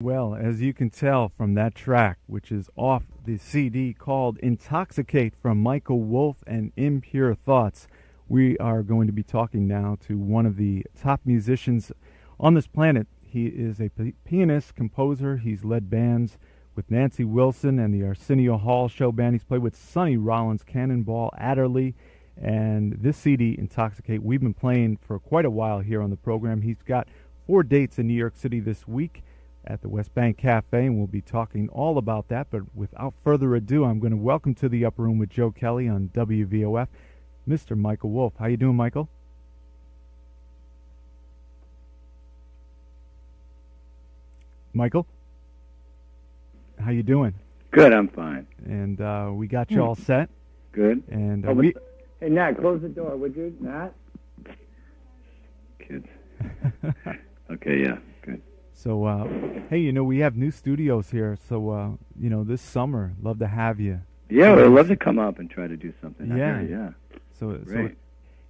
Well, as you can tell from that track, which is off the CD called Intoxicate from Michael Wolff and Impure Thoughts, we are going to be talking now to one of the top musicians on this planet. He is a pianist, composer. He's led bands with Nancy Wilson and the Arsenio Hall Show Band. He's played with Sonny Rollins, Cannonball Adderley, and this CD, Intoxicate, we've been playing for quite a while here on the program. He's got 4 dates in New York City this week at the West Bank Cafe, and we'll be talking all about that. But without further ado, I'm going to welcome to the Upper Room with Joe Kelly on WVOF, Mr. Michael Wolff. How you doing, Michael? Michael? How you doing? Good, I'm fine. And we got you all set. Good. And hey, Nat, close the door, would you, Nat? Kids. Okay, yeah, good. So, hey, you know, we have new studios here, so, you know, this summer, love to have you. Yeah, we'd love to come up and try to do something. Yeah, yeah. So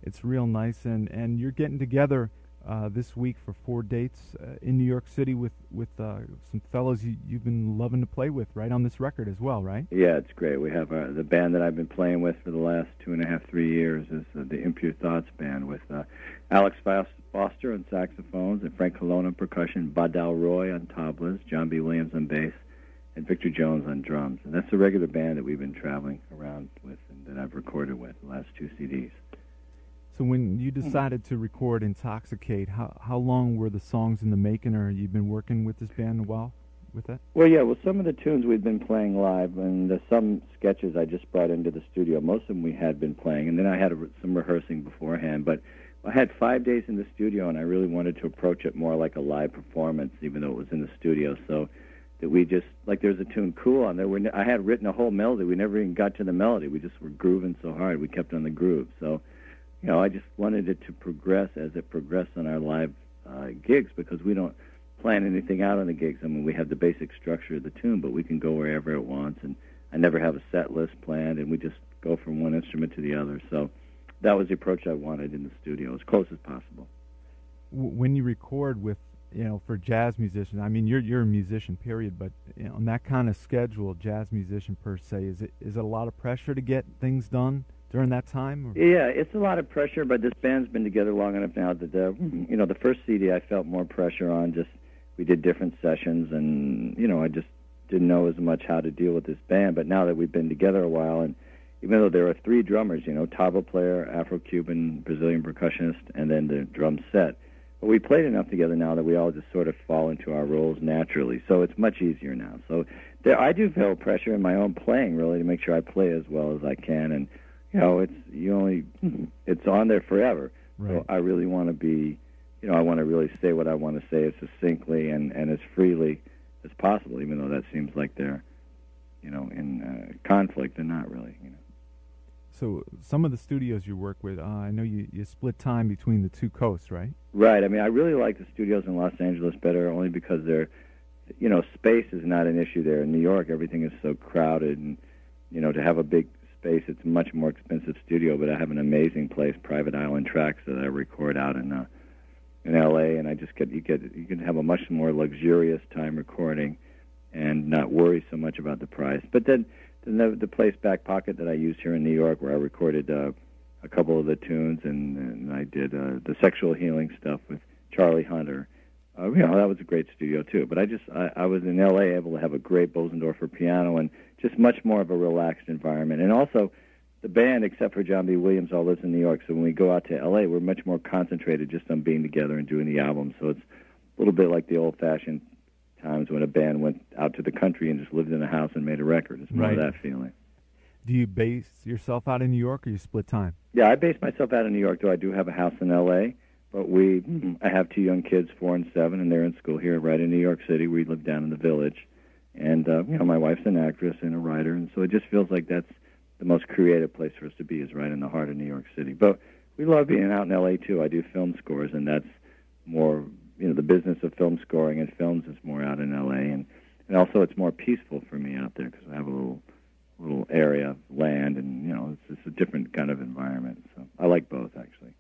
it's real nice, and you're getting together this week for 4 dates in New York City with some fellows you've been loving to play with, right, on this record as well, right? Yeah, it's great. We have the band that I've been playing with for the last 2.5, 3 years is the Impure Thoughts band with Alex Foster on saxophones and Frank Colonna on percussion, Badal Roy on tablas, John B. Williams on bass, and Victor Jones on drums. And that's a regular band that we've been traveling around with and that I've recorded with the last 2 CDs. So when you decided to record Intoxicate, how long were the songs in the making, or you've been working with this band a while with that? Well, yeah, well, some of the tunes we've been playing live, and some sketches I just brought into the studio. Most of them we had been playing, and then I had some rehearsing beforehand. But I had 5 days in the studio, and I really wanted to approach it more like a live performance, even though it was in the studio. So that we just, like, there's a tune, Cool, on there. I had written a whole melody. We never even got to the melody. We just were grooving so hard. We kept on the groove, so... You know, I just wanted it to progress as it progressed on our live gigs, because we don't plan anything out on the gigs. I mean, we have the basic structure of the tune, but we can go wherever it wants, and I never have a set list planned, and we just go from one instrument to the other. So that was the approach I wanted in the studio, as close as possible. When you record with, you know, for jazz musicians, I mean, you're a musician, period, but you know, on that kind of schedule, jazz musician per se, is it a lot of pressure to get things done during that time? Or? Yeah, it's a lot of pressure, but this band's been together long enough now that, you know, the first CD I felt more pressure on. Just we did different sessions, and, you know, I just didn't know as much how to deal with this band. But now that we've been together a while, and even though there are 3 drummers, you know, tabla player, Afro-Cuban, Brazilian percussionist, and then the drum set, but we played enough together now that we all just sort of fall into our roles naturally. So it's much easier now. So there, I do feel pressure in my own playing, really, to make sure I play as well as I can, and you know, it's on there forever. Right. So I really want to be, you know, I want to really say what I want to say as succinctly and as freely as possible, even though that seems like they're, you know, in conflict. They're not really, you know. So some of the studios you work with, I know you split time between the 2 coasts, right? Right. I mean, I really like the studios in Los Angeles better, only because they're, you know, space is not an issue there. In New York, everything is so crowded, and, you know, to have a big space, it's a much more expensive studio, but I have an amazing place, Private Island Tracks, that I record out in LA, and I just you can have a much more luxurious time recording and not worry so much about the price. But then the place Back Pocket that I used here in New York, where I recorded a couple of the tunes, and I did the Sexual Healing stuff with Charlie Hunter. You know, that was a great studio too. But I was in L.A. able to have a great Bosendorfer piano and just much more of a relaxed environment. And also, the band, except for John B. Williams, all lives in New York. So when we go out to L.A., we're much more concentrated just on being together and doing the album. So it's a little bit like the old-fashioned times when a band went out to the country and just lived in a house and made a record. It's more right. That feeling. Do you base yourself out in New York, or you split time? Yeah, I base myself out in New York, though I do have a house in L.A., but I have 2 young kids, 4 and 7, and they're in school here right in New York City. We live down in the Village. And, you know, my wife's an actress and a writer, and so it just feels like that's the most creative place for us to be, is right in the heart of New York City. But we love being out in L.A., too. I do film scores, and that's more, you know, the business of film scoring and films is more out in L.A., and also it's more peaceful for me out there, because I have a little area of land, and, you know, it's a different kind of environment. So I like both, actually.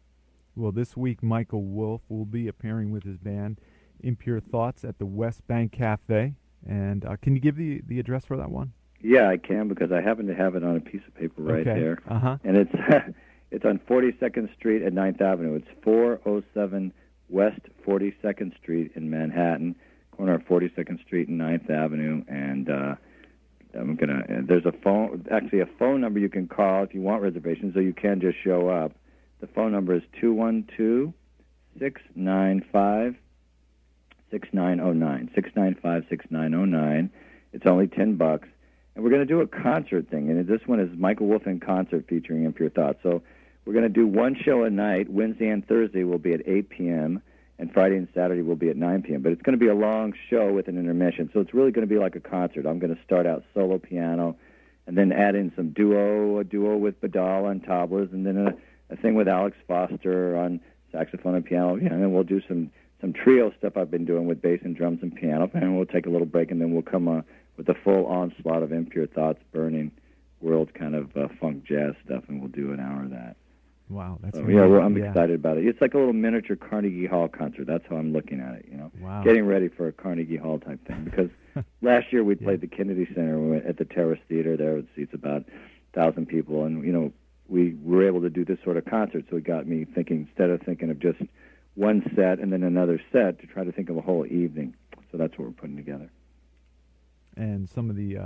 Well, this week, Michael Wolff will be appearing with his band Impure Thoughts at the West Bank Cafe. And can you give the address for that one? Yeah, I can, because I happen to have it on a piece of paper right there. Uh-huh. And it's it's on 42nd Street and 9th Avenue. It's 407 West 42nd Street in Manhattan, corner of 42nd Street and 9th Avenue. And I'm gonna. There's a phone, actually a phone number you can call if you want reservations, so you can just show up. The phone number is 212-695-6909. 695-6909. It's only $10. And we're going to do a concert thing, and this one is Michael Wolff in concert featuring Impure Thoughts. So we're going to do one show a night. Wednesday and Thursday will be at 8 p.m., and Friday and Saturday will be at 9 p.m. But it's going to be a long show with an intermission, so it's really going to be like a concert. I'm going to start out solo piano and then add in some a duo with Badal on tablas, and then a thing with Alex Foster on saxophone and piano, and then we'll do some trio stuff I've been doing with bass and drums and piano, and we'll take a little break, and then we'll come on with a full onslaught of Impure Thoughts, burning world kind of funk jazz stuff, and we'll do an hour of that. Wow, that's amazing. I'm excited about it. It's like a little miniature Carnegie Hall concert. That's how I'm looking at it, Wow. Getting ready for a Carnegie Hall type thing, because last year we played the Kennedy Center. We went at the Terrace Theater there. It seats about 1,000 people, and, we were able to do this sort of concert, so it got me thinking, instead of thinking of just one set and then another set, to try to think of a whole evening. So that's what we're putting together. And some of the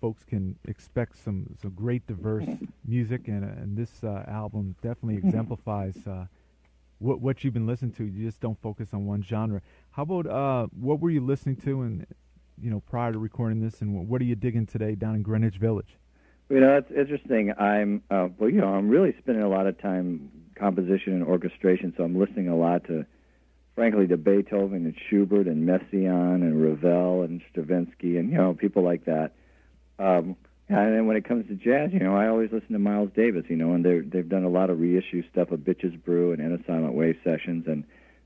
folks can expect some great diverse music, and this album definitely exemplifies what you've been listening to. You just don't focus on one genre. How about what were you listening to and prior to recording this, and what are you digging today down in Greenwich Village? It's interesting. I'm I'm really spending a lot of time composition and orchestration, so I'm listening a lot to, frankly, to Beethoven and Schubert and Messiaen and Ravel and Stravinsky and people like that. And then when it comes to jazz, I always listen to Miles Davis. And they've done a lot of reissue stuff of Bitches Brew and In a Silent Way sessions, and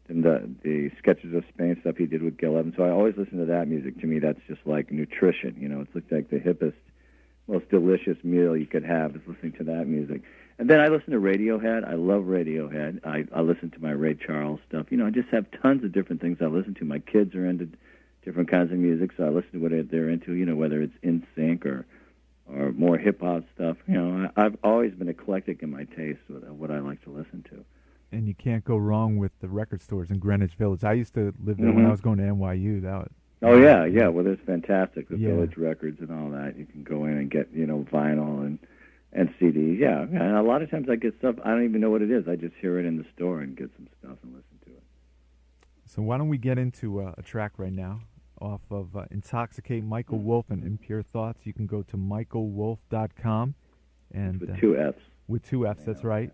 then the Sketches of Spain stuff he did with Gil Evans. So I always listen to that music. To me, that's just like nutrition. It's like the hippest, most delicious meal you could have is listening to that music. And then I listen to Radiohead. I love Radiohead. I listen to my Ray Charles stuff. I just have tons of different things I listen to. My kids are into different kinds of music, so I listen to what they're into, whether it's NSYNC or more hip-hop stuff. I've always been eclectic in my taste with what I like to listen to. And you can't go wrong with the record stores in Greenwich Village. I used to live there when I was going to NYU. Yeah. Well, it's fantastic. The Village Records and all that. You can go in and get, vinyl and CDs. Yeah. And a lot of times I get stuff, I don't even know what it is. I just hear it in the store and get some stuff and listen to it. So why don't we get into a track right now off of Intoxicate, Michael Wolff and Impure Thoughts. You can go to michaelwolff.com. And, with two Fs. With two Fs, that's right.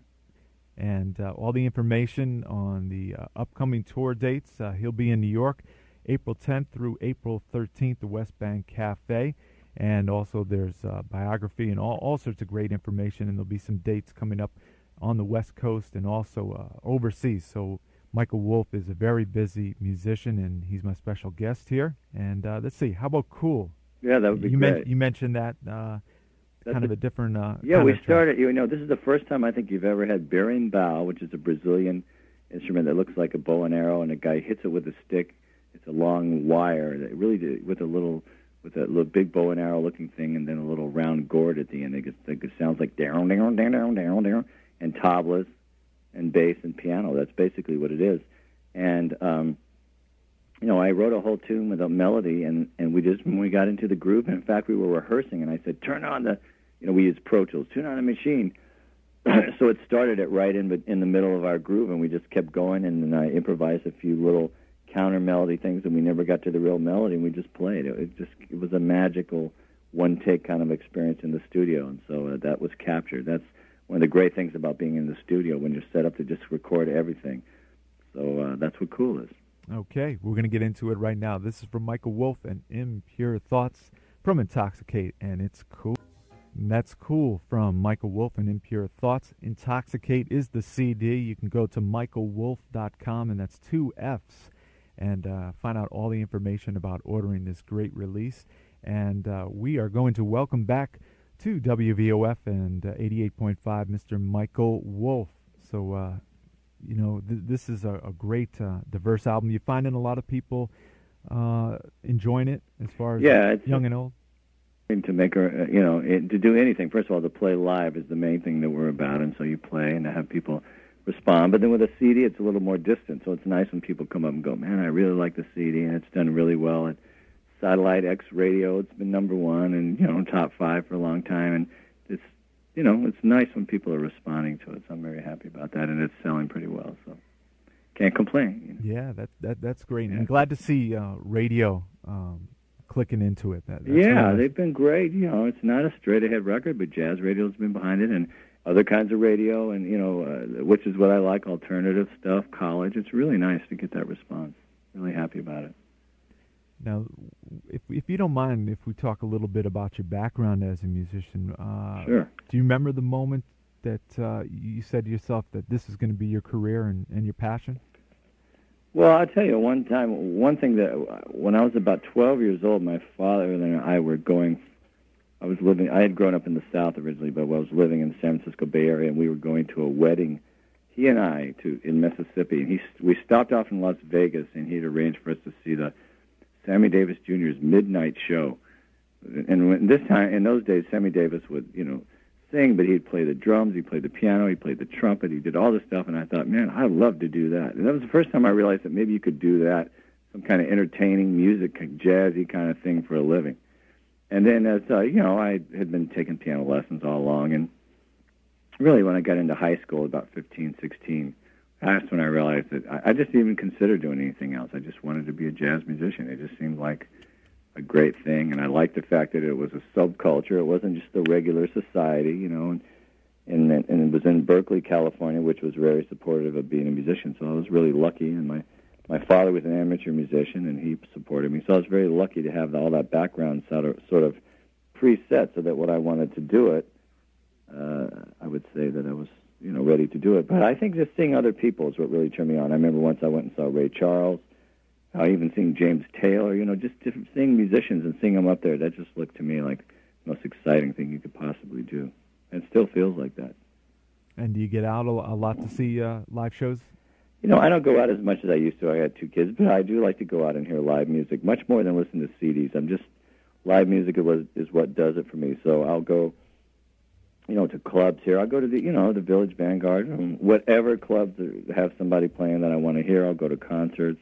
And all the information on the upcoming tour dates. He'll be in New York April 10th through April 13th, the West Bank Cafe. And also there's biography and all sorts of great information. And there'll be some dates coming up on the West Coast and also overseas. So Michael Wolff is a very busy musician, and he's my special guest here. And let's see, how about Cool? Yeah, that would be great. You mentioned that kind of a different kind we of started, this is the first time I think you've ever had berimbau, which is a Brazilian instrument that looks like a bow and arrow, and a guy hits it with a stick. It's a long wire that really did, with a little big bow and arrow looking thing, and then a little round gourd at the end. It sounds like down, and tablas, and bass and piano. That's basically what it is. And I wrote a whole tune with a melody, and we just when we got into the groove. And in fact, we were rehearsing, and I said, "Turn on the," we use Pro Tools. Turn on the machine. So it started it right in the middle of our groove, and we just kept going. And then I improvised a few little counter melody things, and we never got to the real melody, and we just played. It was a magical one-take kind of experience in the studio, and so that was captured. That's one of the great things about being in the studio, when you're set up to just record everything. So that's what Cool is. Okay, we're going to get into it right now. This is from Michael Wolff and Impure Thoughts from Intoxicate, and it's Cool. And that's Cool from Michael Wolff and Impure Thoughts. Intoxicate is the CD. You can go to michaelwolff.com, and that's two Fs. And find out all the information about ordering this great release. And we are going to welcome back to WVOF and 88.5 Mr. Michael Wolff. So you know, this is a great, diverse album. You finding a lot of people enjoying it as far as young and old? To make her, you know, to do anything. First of all, to play live is the main thing that we're about, and so you play and to have people respond. But then with a CD, it's a little more distant, so it's nice when people come up and go, man, I really like the CD, and it's done really well at Satellite X Radio. It's been #1 and, you know, top 5 for a long time, and it's, you know, it's nice when people are responding to it, so I'm very happy about that, and it's selling pretty well, so can't complain. You know? Yeah, that's great, and glad to see radio clicking into it. That's they've been great. You know, it's not a straight-ahead record, but jazz radio's been behind it, and other kinds of radio, and, you know, which is what I like, alternative stuff, college. It's really nice to get that response. Really happy about it. Now, if you don't mind, if we talk a little bit about your background as a musician. Sure. Do you remember the moment that you said to yourself that this is going to be your career and your passion? Well, I'll tell you one thing that when I was about 12 years old, my father and I were going, I had grown up in the South originally, but I was living in the San Francisco Bay Area, and we were going to a wedding, he and I, in Mississippi. And we stopped off in Las Vegas, and he'd arranged for us to see the Sammy Davis Jr.'s midnight show. And in those days, Sammy Davis would, you know, sing, but he'd play the drums, he played the piano, he played the trumpet, he did all this stuff, and I thought, man, I'd love to do that. And that was the first time I realized that maybe you could do that, some kind of entertaining music, jazzy kind of thing for a living. And then, as you know, I had been taking piano lessons all along, and really when I got into high school, about 15, 16, that's when I realized that I just didn't even consider doing anything else. I just wanted to be a jazz musician. It just seemed like a great thing, and I liked the fact that it was a subculture. It wasn't just the regular society, you know, and it was in Berkeley, California, which was very supportive of being a musician, so I was really lucky, and my father was an amateur musician, and he supported me, so I was very lucky to have all that background sort of preset so that when I wanted to do it, I would say that I was, you know, ready to do it. But I think just seeing other people is what really turned me on. I remember once I went and saw Ray Charles, even seeing James Taylor, you know, just seeing musicians and seeing them up there, that just looked to me like the most exciting thing you could possibly do. And it still feels like that. And do you get out a lot to see live shows? You know, I don't go out as much as I used to. I had 2 kids, but I do like to go out and hear live music, much more than listen to CDs. Live music is what does it for me. So I'll go, you know, to clubs here. I'll go to the Village Vanguard, whatever clubs have somebody playing that I want to hear. I'll go to concerts.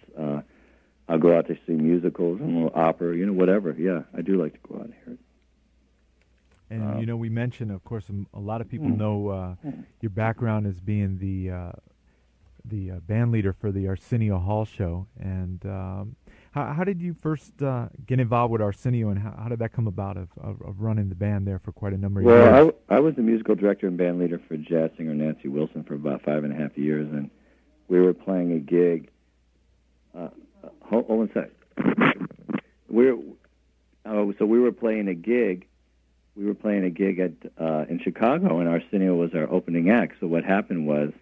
I'll go out to see musicals and a little opera, you know, whatever. Yeah, I do like to go out and hear it. And, you know, we mentioned, of course, a lot of people know your background as being the band leader for the Arsenio Hall Show. And how did you first get involved with Arsenio, and how did that come about of running the band there for quite a number of years? Well, I was the musical director and band leader for jazz singer Nancy Wilson for about 5.5 years, and we were playing a gig. Hold on a sec. We were playing a gig. We were playing a gig in Chicago, and Arsenio was our opening act. So what happened was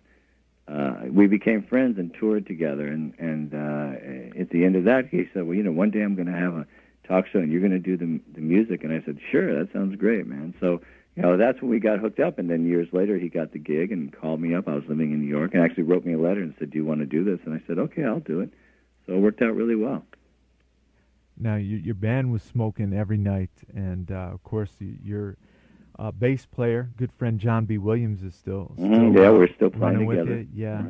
we became friends and toured together. And at the end of that, he said, well, you know, one day I'm going to have a talk show, and you're going to do the music. And I said, sure, that sounds great, man. So, you know, that's when we got hooked up. And then years later, he got the gig and called me up. I was living in New York, and actually wrote me a letter and said, do you want to do this? And I said, okay, I'll do it. So it worked out really well. Now, your band was smoking every night, and, of course, your bass player, good friend John B. Williams, is still we're still playing together. Yeah.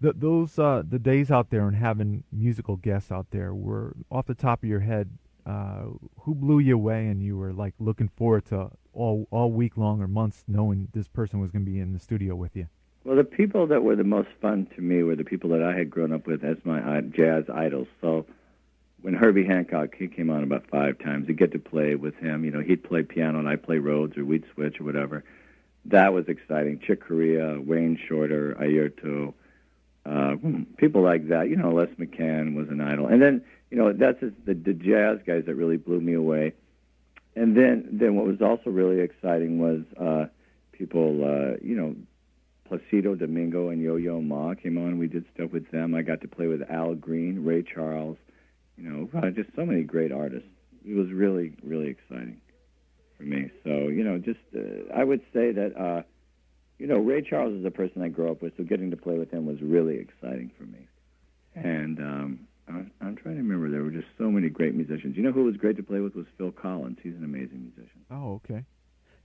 Right. The days out there and having musical guests out there, were, off the top of your head, who blew you away and you were, like, looking forward to all week long or months knowing this person was going to be in the studio with you? Well, the people that were the most fun to me were the people that I had grown up with as my jazz idols. So when Herbie Hancock, he came on about 5 times. I'd get to play with him. You know, he'd play piano and I'd play Rhodes, or we'd switch or whatever. That was exciting. Chick Corea, Wayne Shorter, Ayerto, people like that. You know, Les McCann was an idol. And then, you know, that's the jazz guys that really blew me away. And then what was also really exciting was people, you know, Placido Domingo and Yo-Yo Ma came on. We did stuff with them. I got to play with Al Green, Ray Charles, you know, just so many great artists. It was really, really exciting for me. So, you know, just I would say that, you know, Ray Charles is a person I grew up with, so getting to play with him was really exciting for me. And I'm trying to remember, there were just so many great musicians. You know who was great to play with was Phil Collins. He's an amazing musician. Oh, okay.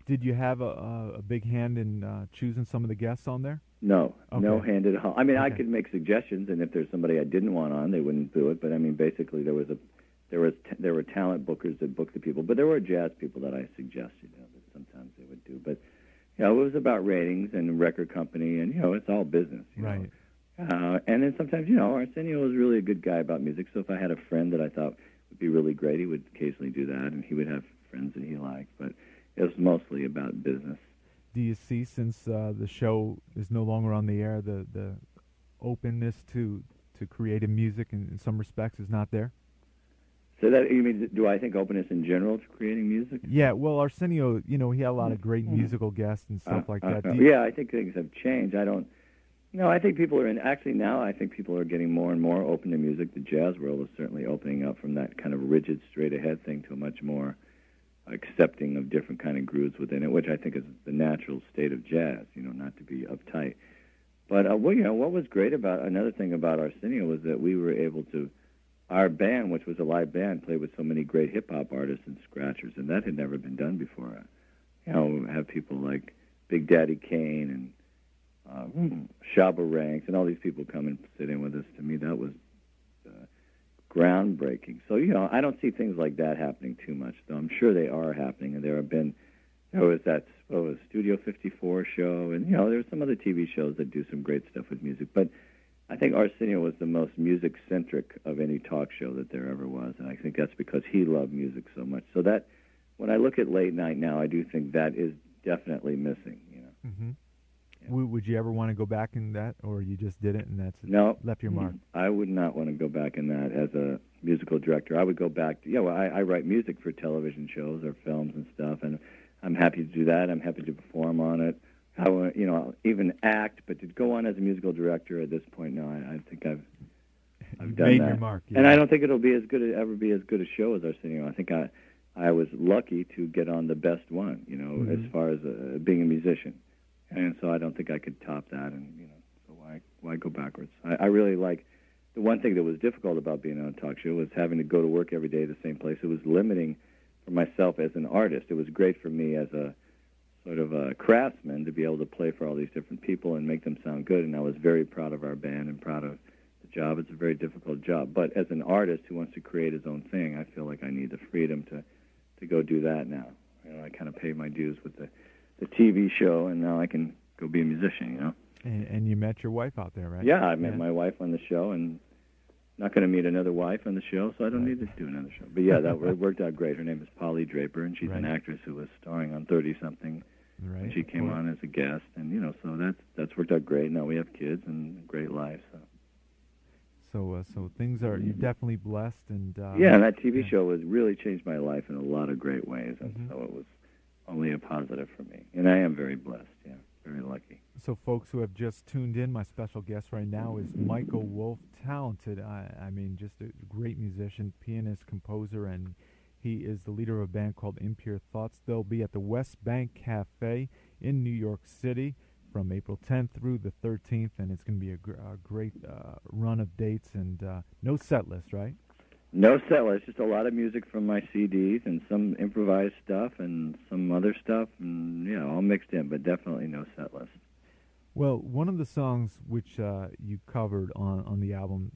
Did you have a big hand in choosing some of the guests on there? No, okay. No hand at all. I mean, okay. I could make suggestions, and if there's somebody I didn't want on, they wouldn't do it. But I mean, basically, there were talent bookers that booked the people, but there were jazz people that I suggested, you know, that sometimes they would do. But you know, it was about ratings and record company, and you know, it's all business, you right? Know? And then sometimes, you know, Arsenio was really a good guy about music. So if I had a friend that I thought would be really great, he would occasionally do that, and he would have friends that he liked. But it was mostly about business. Do you see, since the show is no longer on the air, the openness to creative music in some respects is not there? So that, you mean, do I think openness in general to creating music? Yeah, well, Arsenio, you know, he had a lot of great musical guests and stuff like that. Yeah, I think things have changed. I think people are I think people are getting more and more open to music. The jazz world is certainly opening up from that kind of rigid, straight-ahead thing to a much more accepting of different kind of grooves within it, which I think is the natural state of jazz, you know, not to be uptight. But, well, you know, what was great about, another thing about Arsenio was that we were able to, our band, which was a live band, played with so many great hip-hop artists and scratchers, and that had never been done before. You know, have people like Big Daddy Kane and Shabba Ranks and all these people come and sit in with us. To me, that was groundbreaking. So, you know, I don't see things like that happening too much, though I'm sure they are happening. And there was Studio 54 show, and, you know, there were some other TV shows that do some great stuff with music. But I think Arsenio was the most music-centric of any talk show that there ever was, and I think that's because he loved music so much. So that, when I look at late night now, I do think that is definitely missing, you know. Mm-hmm. Would you ever want to go back in that, or you just did it and that's it? No, left your mark? I would not want to go back in that as a musical director. I would go back to, I write music for television shows or films and stuff, and I'm happy to do that. I'm happy to perform on it. I want, you know, even act, but to go on as a musical director at this point, no, I think I've done made that. Your mark, yeah. And I don't think it'll be as good, ever be as good a show as Arsenio. I think I was lucky to get on the best one, you know, as far as being a musician. And so I don't think I could top that, and, you know, so why go backwards? I really like, the one thing that was difficult about being on a talk show was having to go to work every day at the same place. It was limiting for myself as an artist. It was great for me as a sort of a craftsman to be able to play for all these different people and make them sound good, and I was very proud of our band and proud of the job. It's a very difficult job. But as an artist who wants to create his own thing, I feel like I need the freedom to go do that now. You know, I kind of pay my dues with the TV show, and now I can go be a musician, you know. And you met your wife out there, right? Yeah, I met my wife on the show, and not going to meet another wife on the show, so I don't need to do another show. But yeah, that worked out great. Her name is Polly Draper, and she's an actress who was starring on 30-something. Right. She came on as a guest, and, you know, so that's worked out great. Now we have kids and a great life, so. So things are, you're definitely blessed, and... yeah, and that TV show has really changed my life in a lot of great ways, and so it was only a positive for me. And I am very blessed, yeah, very lucky. So folks who have just tuned in, my special guest right now is Michael Wolff, talented, I mean, just a great musician, pianist, composer, and he is the leader of a band called Impure Thoughts. They'll be at the West Bank Cafe in New York City from April 10th through the 13th, and it's going to be a great run of dates, and no set list, right? No set list, just a lot of music from my CDs and some improvised stuff and some other stuff, and, you know, all mixed in, but definitely no set list. Well, one of the songs which you covered on the album,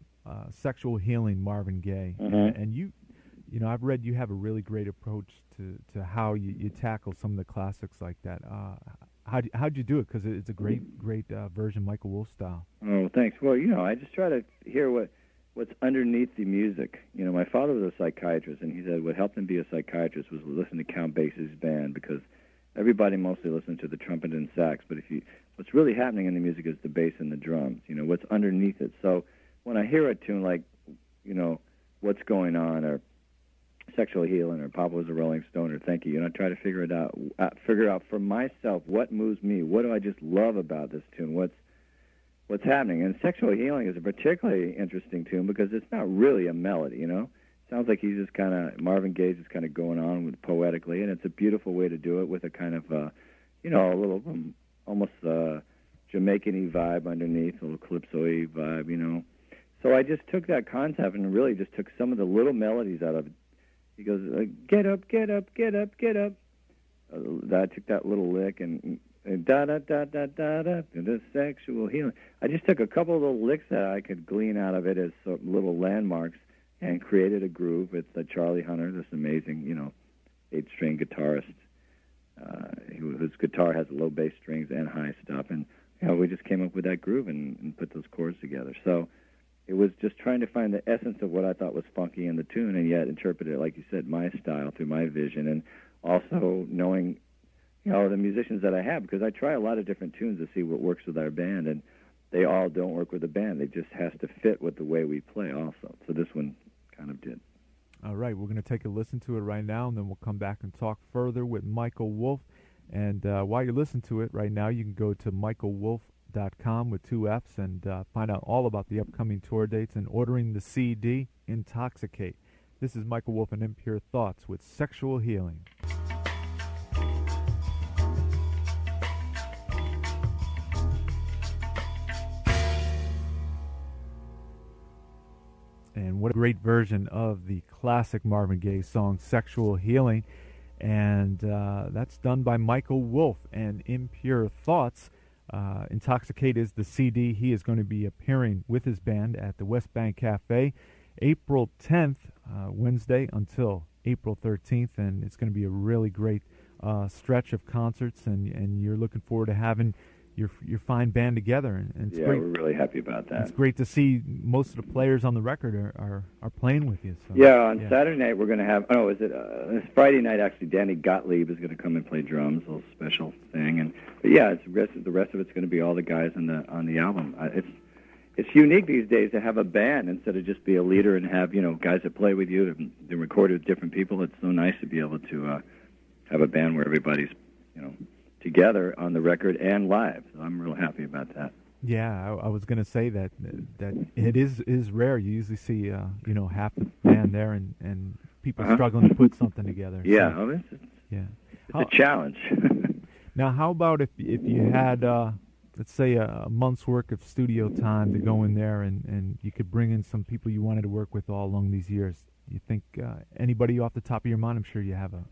Sexual Healing, Marvin Gaye, and you know, I've read you have a really great approach to how you tackle some of the classics like that. How'd you do it? Because it's a great version, Michael Wolff style. Oh, thanks. Well, you know, I just try to hear what's underneath the music. You know, my father was a psychiatrist, and he said what helped him be a psychiatrist was to listen to Count Basie's band, because everybody mostly listened to the trumpet and sax, but what's really happening in the music is the bass and the drums, you know, what's underneath it. So when I hear a tune like, you know, What's Going On, or Sexual Healing, or Papa Was a Rolling Stone, or Thank You, and I try to figure out for myself what moves me, what do I just love about this tune, what's happening. And Sexual Healing is a particularly interesting tune because it's not really a melody, you know. It sounds like Marvin Gaye's just kind of going on with poetically, and it's a beautiful way to do it with a kind of, you know, a little almost Jamaican-y vibe underneath, a little calypso-y vibe, you know. So I just took that concept and really just took some of the little melodies out of it. He goes, get up, get up, get up, get up. I took that little lick and da-da-da-da-da-da, the sexual healing. I just took a couple of little licks that I could glean out of it as sort of little landmarks and created a groove with Charlie Hunter, this amazing, you know, 8-string guitarist. His guitar has low bass strings and high stuff, and you know, we just came up with that groove and put those chords together. So it was just trying to find the essence of what I thought was funky in the tune, and yet interpret it, like you said, my style through my vision, and also knowing, you know, the musicians that I have, because I try a lot of different tunes to see what works with our band, and they all don't work with the band. It just has to fit with the way we play also. So this one kind of did. All right, we're going to take a listen to it right now, and then we'll come back and talk further with Michael Wolff. And while you listen to it right now, you can go to michaelwolff.com with 2 Fs and find out all about the upcoming tour dates and ordering the CD, Intoxicate. This is Michael Wolff and Impure Thoughts with Sexual Healing. And what a great version of the classic Marvin Gaye song, Sexual Healing. And that's done by Michael Wolff and Impure Thoughts. Intoxicate is the CD. He is going to be appearing with his band at the West Bank Cafe April 10th, Wednesday, until April 13th. And it's going to be a really great stretch of concerts. And you're looking forward to having your fine band together, and it's great. We're really happy about that. It's great to see most of the players on the record are playing with you. So. Yeah, on Saturday night we're going to have. Oh, is it this Friday night? Actually, Danny Gottlieb is going to come and play drums, a little special thing. And but yeah, it's the rest of it's going to be all the guys on the album. It's unique these days to have a band instead of just be a leader and have guys that play with you and record with different people. It's so nice to be able to have a band where everybody's together on the record and live, so I'm real happy about that. Yeah, I was going to say that it is rare. You usually see half the band there and people struggling to put something together. Yeah, so, it's a challenge. Now, how about if you had let's say a month's work of studio time to go in there and you could bring in some people you wanted to work with all along these years? You think anybody off the top of your mind? I'm sure you have a.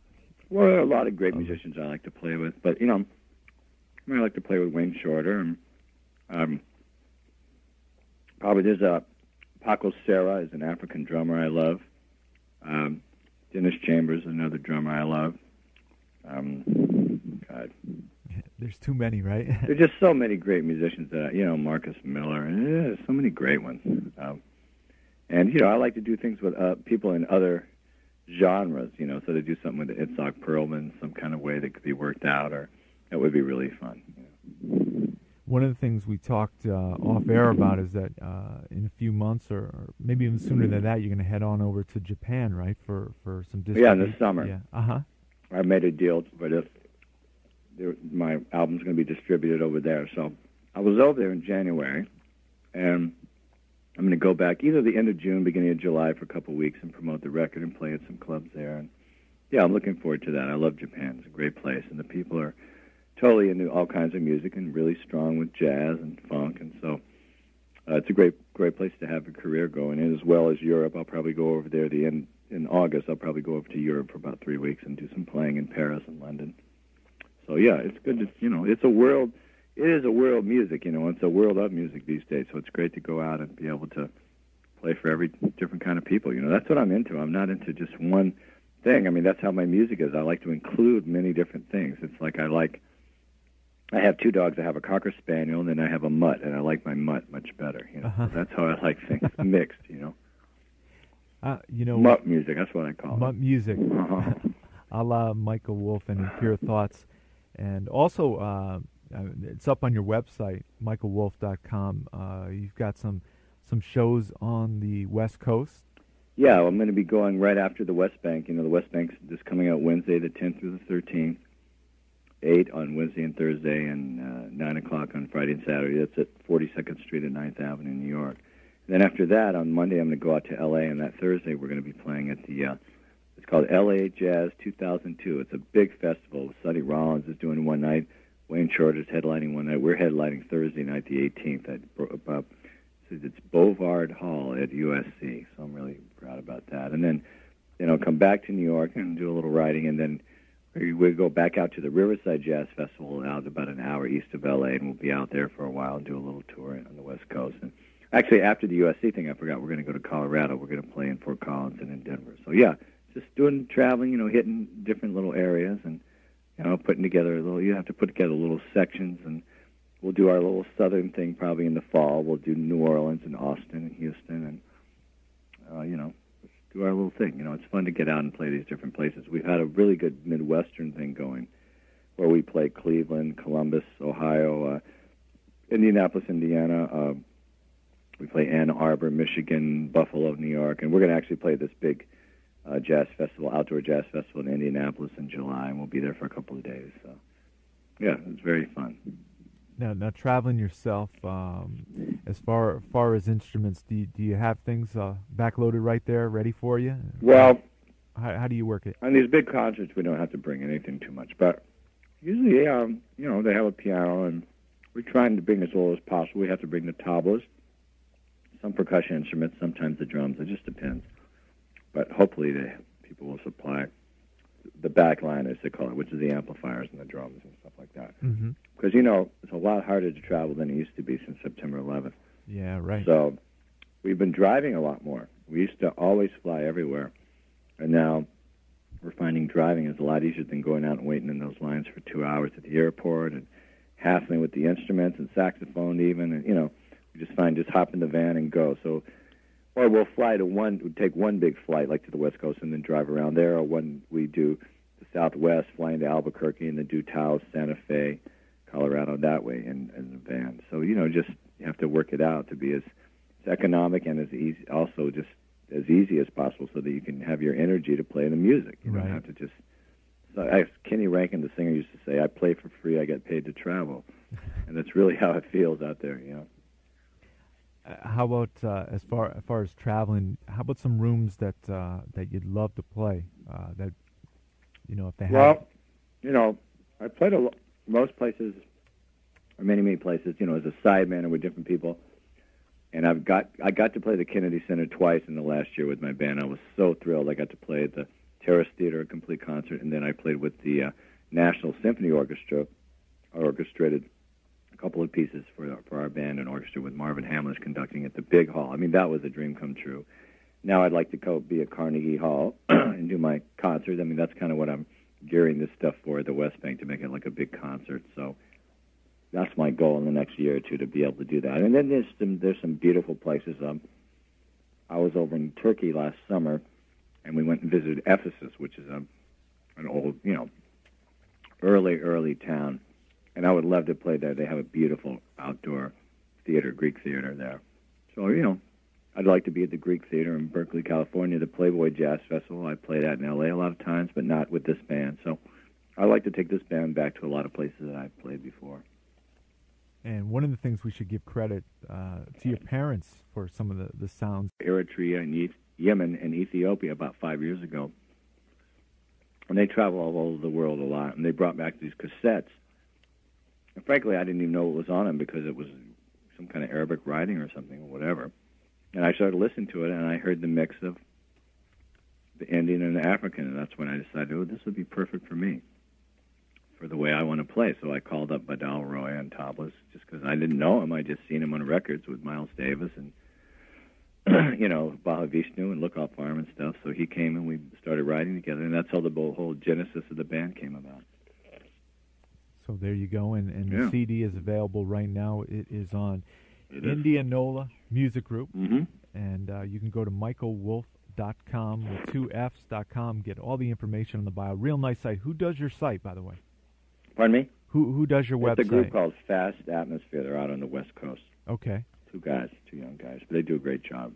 Well, there are a lot of great musicians I like to play with, but, I like to play with Wayne Shorter, and probably there's Paco Serra is an African drummer I love, Dennis Chambers, another drummer I love, God. There's too many, right? There's just so many great musicians that, Marcus Miller, and so many great ones, and, I like to do things with people in other genres, so to do something with Itzhak Perlman, some kind of way that could be worked out, or that would be really fun. One of the things we talked off air about is that in a few months, or maybe even sooner than that, you're going to head on over to Japan, right, for some distribution? Yeah, in the summer. Yeah. I made a deal, but my album's going to be distributed over there, so I was over there in January, and I'm going to go back either the end of June, beginning of July for a couple of weeks and promote the record and play at some clubs there. And yeah, I'm looking forward to that. I love Japan. It's a great place, and the people are totally into all kinds of music and really strong with jazz and funk. And so it's a great place to have a career going in, as well as Europe. I'll probably go over there in August. I'll probably go over to Europe for about 3 weeks and do some playing in Paris and London. So yeah, it's good to, it's a world. It is a world music, It's a world of music these days, so it's great to go out and be able to play for every different kind of people. That's what I'm into. I'm not into just one thing. I mean, that's how my music is. I like to include many different things. It's like I have two dogs. I have a Cocker Spaniel, and then I have a mutt, and I like my mutt much better, So that's how I like things mixed, Mutt music, that's what I call it. Mutt music. A la Michael Wolff and Impure Thoughts. And also... it's up on your website, michaelwolff.com. You've got some shows on the West Coast. Yeah, well, I'm going to be going right after the West Bank. The West Bank's just coming out Wednesday, the 10th through the 13th, 8 on Wednesday and Thursday, and 9 o'clock on Friday and Saturday. That's at 42nd Street and 9th Avenue in New York. And then after that, on Monday, I'm going to go out to L.A., and that Thursday we're going to be playing at the... it's called L.A. Jazz 2002. It's a big festival. Sonny Rollins is doing one night. Wayne Shorter's headlining one night. We're headlining Thursday night, the 18th. It's Bovard Hall at USC, so I'm really proud about that. And then, you know, come back to New York and do a little writing, and then we'll go back out to the Riverside Jazz Festival out about an hour east of L.A., and we'll be out there for a while and do a little tour on the West Coast. And actually, after the USC thing, I forgot, we're going to go to Colorado. We're going to play in Fort Collins and in Denver. So, yeah, just doing traveling, you know, hitting different little areas and, you know, putting together a little, you have to put together little sections, and we'll do our little southern thing probably in the fall. We'll do New Orleans and Austin and Houston and, you know, do our little thing. You know, it's fun to get out and play these different places. We've had a really good Midwestern thing going where we play Cleveland, Columbus, Ohio, Indianapolis, Indiana. We play Ann Arbor, Michigan, Buffalo, New York. And we're going to actually play this big jazz festival, outdoor jazz festival in Indianapolis in July, and we'll be there for a couple of days. So, yeah, it's very fun. Now traveling yourself, as far as instruments, do you have things backloaded right there, ready for you? Well, how do you work it? On these big concerts, we don't have to bring anything too much, but usually, you know, they have a piano, and we're trying to bring as little as possible. We have to bring the tablas, some percussion instruments, sometimes the drums. It just depends, but hopefully, the people will supply the back line, as they call it, which is the amplifiers and the drums and stuff like that. Because, you know, it's a lot harder to travel than it used to be since September 11th. Yeah, right. So we've been driving a lot more. We used to always fly everywhere, and now we're finding driving is a lot easier than going out and waiting in those lines for 2 hours at the airport and hassling with the instruments and saxophone even. And, you know, we just find just hop in the van and go. So, or we'll fly to take one big flight, like to the West Coast, and then drive around there. Or when we do the Southwest, flying to Albuquerque and then do Taos, Santa Fe, Colorado that way in the van. So, you know, just you have to work it out to be as economic and as easy, also just as easy as possible, so that you can have your energy to play the music. You don't have to just. So Kenny Rankin, the singer, used to say, "I play for free, I get paid to travel," and that's really how it feels out there, you know. How about as far as traveling? How about some rooms that you'd love to play? That you know, if they have. Well, you know, I played most places, or many places. You know, as a sideman and with different people. And I got to play the Kennedy Center twice in the last year with my band. I was so thrilled. I got to play at the Terrace Theater, a complete concert, and then I played with the National Symphony Orchestra. I orchestrated couple of pieces for our band and orchestra with Marvin Hamlish conducting at the Big Hall. I mean, that was a dream come true. Now I'd like to go be at Carnegie Hall and do my concert. I mean, that's kind of what I'm gearing this stuff for at the West Bank, to make it like a big concert. So that's my goal in the next year or two, to be able to do that. And then there's some beautiful places. I was over in Turkey last summer, and we went and visited Ephesus, which is an old, you know, early town. And I would love to play there. They have a beautiful outdoor theater, Greek theater there. So, you know, I'd like to be at the Greek Theater in Berkeley, California, the Playboy Jazz Festival. I played at in L.A. a lot of times, but not with this band. So I like to take this band back to a lot of places that I've played before. And one of the things we should give credit to your parents for some of the sounds. Eritrea and Yemen and Ethiopia about 5 years ago. And they travel all over the world a lot, and they brought back these cassettes. And frankly, I didn't even know what was on them, because it was some kind of Arabic writing or something or whatever. And I started listening to it, and I heard the mix of the Indian and the African, and that's when I decided, oh, this would be perfect for me, for the way I want to play. So I called up Badal Roy on tablas, just because I didn't know him. I just seen him on records with Miles Davis and, you know, Baha Vishnu and Lookout Farm and stuff. So he came, and we started writing together, and that's how the whole genesis of the band came about. So there you go, and yeah. The CD is available right now. It is on Indianola Music Group, and you can go to michaelwolff.com with two Fs.com. Get all the information on the bio. Real nice site. Who does your site, by the way? Pardon me? Who does your website? It's a group called Fast Atmosphere. They're out on the West Coast. Okay. Two young guys, but they do a great job.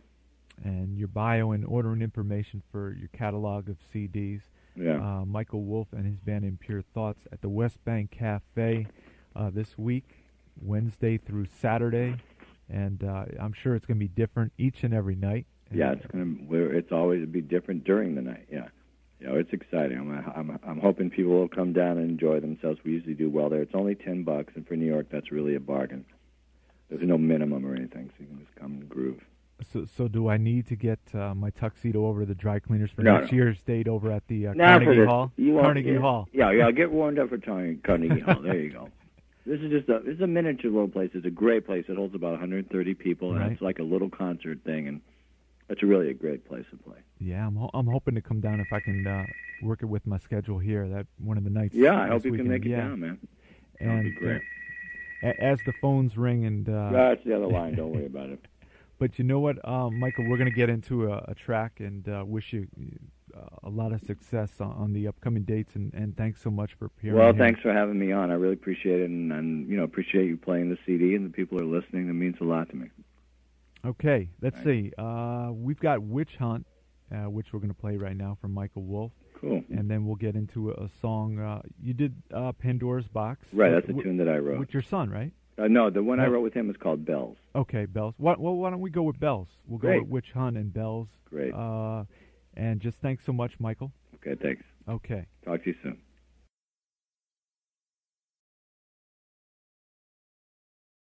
And your bio and ordering information for your catalog of CDs. Yeah. Michael Wolff and his band Impure Thoughts at the West Bank Cafe this week, Wednesday through Saturday, and I'm sure it's going to be different each and every night. Yeah, it's always be different during the night. Yeah, you know, it's exciting. I'm hoping people will come down and enjoy themselves. We usually do well there. It's only $10, and for New York, that's really a bargain. There's no minimum or anything, so you can just come and groove. So do I need to get my tuxedo over to the dry cleaners for next year's date over at the Carnegie Hall? Carnegie Hall. Yeah, get warmed up for Carnegie Hall. There you go. This is just it's a miniature little place. It's a great place. It holds about 130 people, and it's like a little concert thing, and it's really a great place to play. Yeah, I'm hoping to come down if I can work it with my schedule here. That one of the nights. Yeah, I hope you can make it down, man. That'd be great. As the phones ring and that's the other line. Don't worry about it. But you know what, Michael, we're going to get into a track and wish you a lot of success on the upcoming dates, and thanks so much for appearing. Well, thanks for having me on. I really appreciate it, and you know, appreciate you playing the CD and the people who are listening. It means a lot to me. Okay, let's see. We've got Witch Hunt, which we're going to play right now from Michael Wolff. Cool. And then we'll get into a song. You did Pandora's Box. Right, that's a tune that I wrote. With your son, right? No, the one I wrote with him is called Bells. Okay, Bells. Well, why don't we go with Bells? We'll go with Witch Hunt and Bells. Great. And just thanks so much, Michael. Okay, thanks. Okay. Talk to you soon.